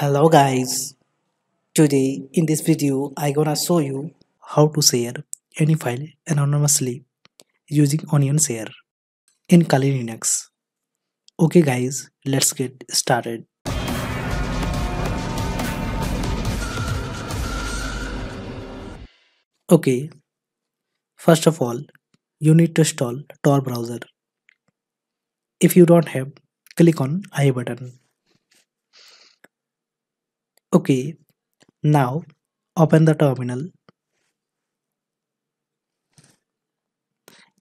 Hello guys, today in this video I gonna show you how to share any file anonymously using OnionShare in Kali Linux. Okay guys, let's get started. Okay, first of all you need to install Tor browser. If you don't have, click on I button. Okay, now open the terminal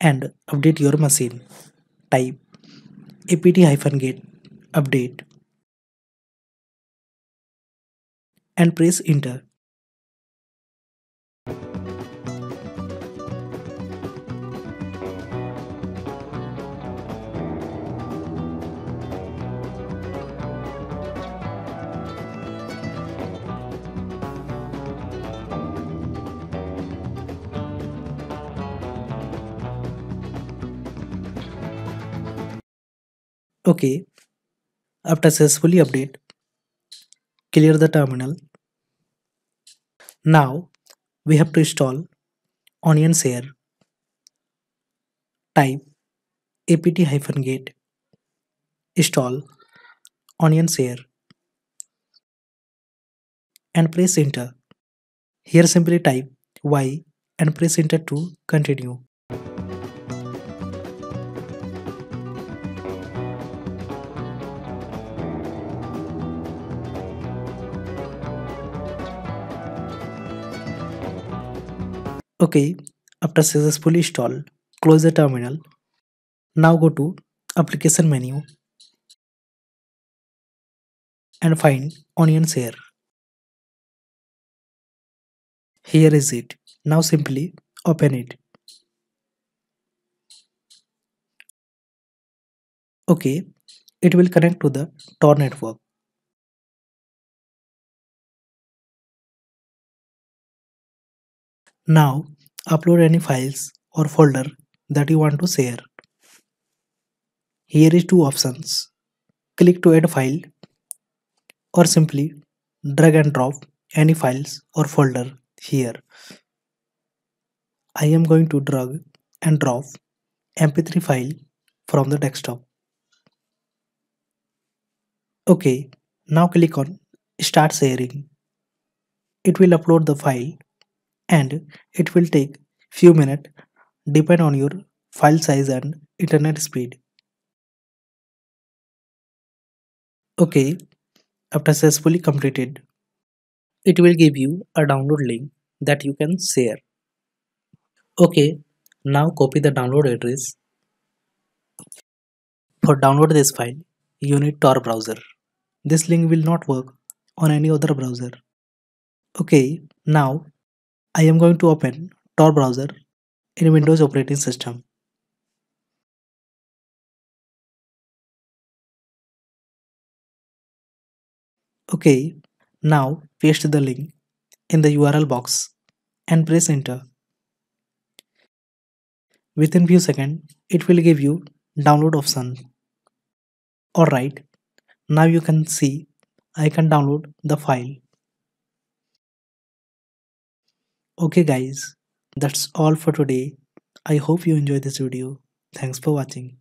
and update your machine. Type apt-get update and press enter. Okay, after successfully update, clear the terminal. Now we have to install OnionShare. Type apt-get install OnionShare and press enter. Here simply type Y and press enter to continue. Okay, after successfully installed, close the terminal. Now go to application menu and find OnionShare. Here is it. Now simply open it. Okay, it will connect to the Tor network. Now upload any files or folder that you want to share. Here is two options. Click to add file or simply drag and drop any files or folder here. I am going to drag and drop mp3 file from the desktop. Okay, now click on start sharing. It will upload the file and it will take few minutes depend on your file size and internet speed. Okay, after successfully completed, it will give you a download link that you can share. Okay, now copy the download address. For download this file, you need Tor browser. This link will not work on any other browser. Okay, now I am going to open Tor browser in Windows operating system. Okay, now paste the link in the URL box and press enter. Within few seconds, it will give you download option. Alright, now you can see I can download the file. Okay guys, that's all for today. I hope you enjoyed this video. Thanks for watching.